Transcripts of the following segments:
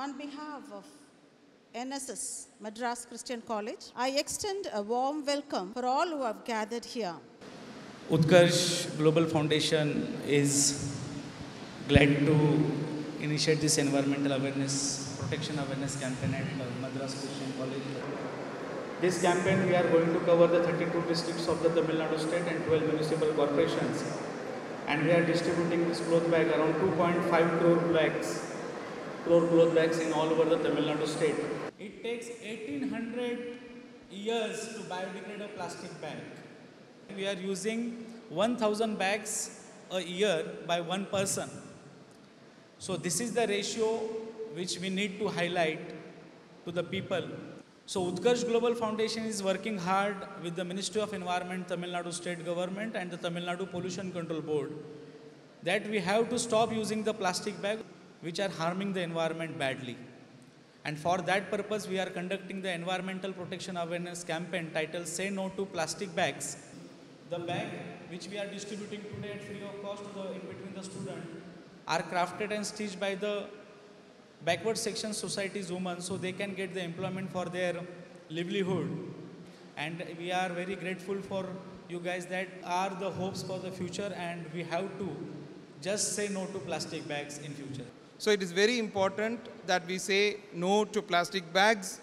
On behalf of NSS, Madras Christian College, I extend a warm welcome for all who have gathered here. Utkarsh Global Foundation is glad to initiate this environmental awareness, protection awareness campaign at Madras Christian College. This campaign, we are going to cover the 32 districts of the Tamil Nadu state and 12 municipal corporations. And we are distributing this cloth bag around 2.5 crore cloth bags in all over the Tamil Nadu state. It takes 1800 years to biodegrade a plastic bag. We are using 1000 bags a year by one person. So this is the ratio which we need to highlight to the people. So Utkarsh Global Foundation is working hard with the Ministry of Environment, Tamil Nadu State Government and the Tamil Nadu Pollution Control Board that we have to stop using the plastic bag which are harming the environment badly. And for that purpose, we are conducting the environmental protection awareness campaign titled Say No to Plastic Bags. The bag which we are distributing today at free of cost between the students are crafted and stitched by the Backward Section Society's women, so they can get the employment for their livelihood. And we are very grateful for you guys that are the hopes for the future, and we have to just say no to plastic bags in future. So it is very important that we say no to plastic bags.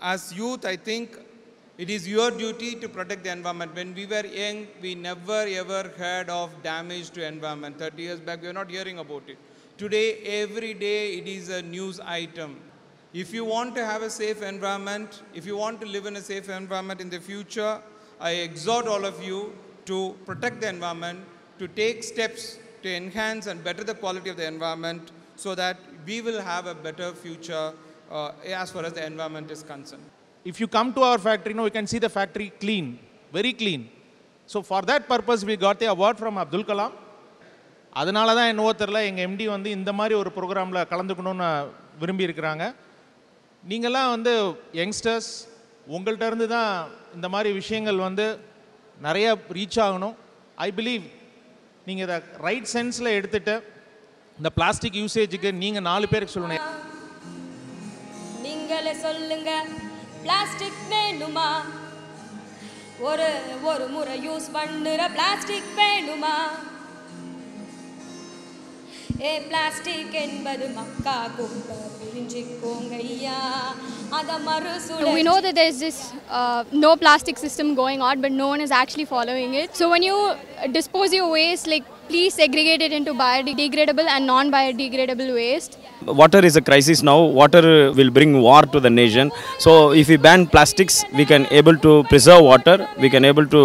As youth, I think it is your duty to protect the environment. When we were young, we never ever heard of damage to environment. 30 years back, we were not hearing about it. Today, every day, it is a news item. If you want to have a safe environment, if you want to live in a safe environment in the future, I exhort all of you to protect the environment, to take steps to enhance and better the quality of the environment so that we will have a better future as far as the environment is concerned. If you come to our factory, now you can see the factory clean, very clean. So for that purpose, we got the award from Abdul Kalam. அதனால தான் என்னவோ தெரில எங்கள் empty வந்து இந்த மாதிரி ஒரு ப்ரோக்ராமில் கலந்துக்கணும்னு விரும்பியிருக்கிறாங்க. நீங்கள்லாம் வந்து யங்ஸ்டர்ஸ், உங்கள்கிட்ட இருந்து தான் இந்த மாதிரி விஷயங்கள் வந்து நிறையா ரீச் ஆகணும். ஐ பிலீவ் நீங்கள் இதை ரைட் சென்ஸில் எடுத்துகிட்டு இந்த பிளாஸ்டிக் யூசேஜுக்கு நீங்கள் 4 பேருக்கு சொல்லணும். நீங்களே சொல்லுங்க, பிளாஸ்டிக் வேணுமா? ஒரு ஒரு முறை யூஸ் பண்ணுற பிளாஸ்டிக் வேணுமா? ஏ பிளாஸ்டிக் என்பது மக்கா குப்பை பிரிஞ்சிக்கோங்க ஐயா அத மறுசுழற்சி. We know that there is this no plastic system going on, but no one is actually following it. So when you dispose your waste, like please segregate it into biodegradable and non-biodegradable waste. Water is a crisis now. Water will bring war to the nation. So if we ban plastics, we can able to preserve water. We can able to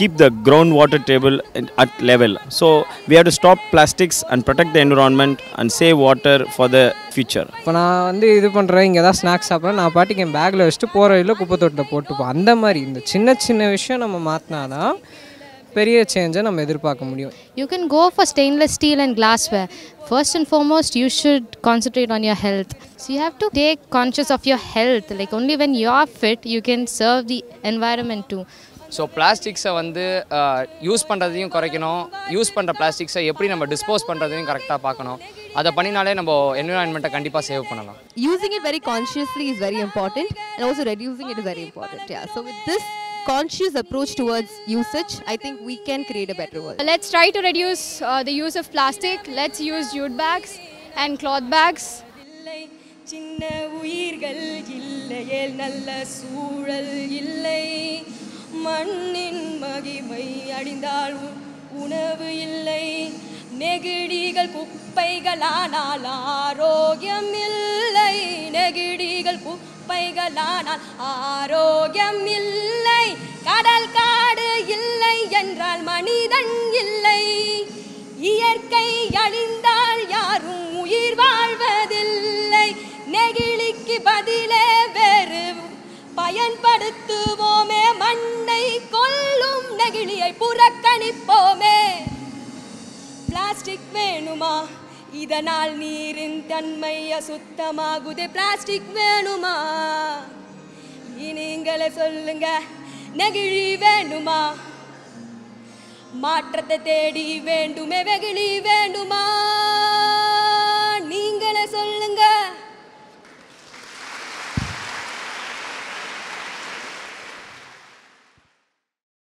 keep the groundwater table at level. So we have to stop plastics and protect the environment and save water for the future. இப்போ நான் வந்து இது பண்ணுறேன், இங்கே ஏதாவது snacks சாப்பிட்றேன், நான் பாட்டுக்கு என் பேக்கில் வச்சுட்டு போகிற இல்லை குப்பை தொட்டில் போட்டுப்போம். அந்த மாதிரி இந்த சின்ன சின்ன விஷயம் நம்ம மாற்றினாதான் பெரிய சேஞ்சை நம்ம எதிர்பார்க்க முடியும். You can go for stainless steel and glassware. First and foremost, you should concentrate on your health. So you have to take conscious of your health. Like only when you are fit, you can serve the environment too. So பிளாஸ்டிக்ஸை வந்து use பண்ணுறதையும் குறைக்கணும், use பண்ணுற பிளாஸ்டிக்ஸை எப்படி நம்ம dispose பண்ணுறதையும் கரெக்டாக பார்க்கணும். அதை பண்ணினாலே நம்ம என்விரான்மெண்ட்டை கண்டிப்பாக சேவ் பண்ணலாம். Using it very consciously is very important and also reducing it is very important. Yeah, so with this conscious approach towards usage, I think we can create a better world. Let's try to reduce the use of plastic. Let's use jute bags and cloth bags. சின்ன உயிர்கள் இல்லையே, நல்ல சூழல் இல்லை, மண்ணின் மகிமை அடிந்தால் உணவு இல்லை, நெகிழிகள் குப்பைகளானால் ஆரோக்கியம் இல்லை, நெகிழிகள் குப்பைகளானால் ஆரோக்கியம் இல்லை, கடல் காடு இல்லை என்றால் மனிதன் இல்லை, இயற்கை அழிந்தால் யாரும் உயிர் வாழ்வதில்லை, நெகிழிக்கு பதிலே வேறு பயன்படுத்துவோமே, மண்ணை கொல்லும் நெகிழியை புறக்கணிப்போமே. பிளாஸ்டிக் வேணுமா? இதனால் நீரின் தன்மை அசுத்தமாகுது. பிளாஸ்டிக் வேணுமா? நீங்களே சொல்லுங்க, நெகிழி வேணுமா? மாற்றத்தை தேடி வேண்டுமே, வெகிழி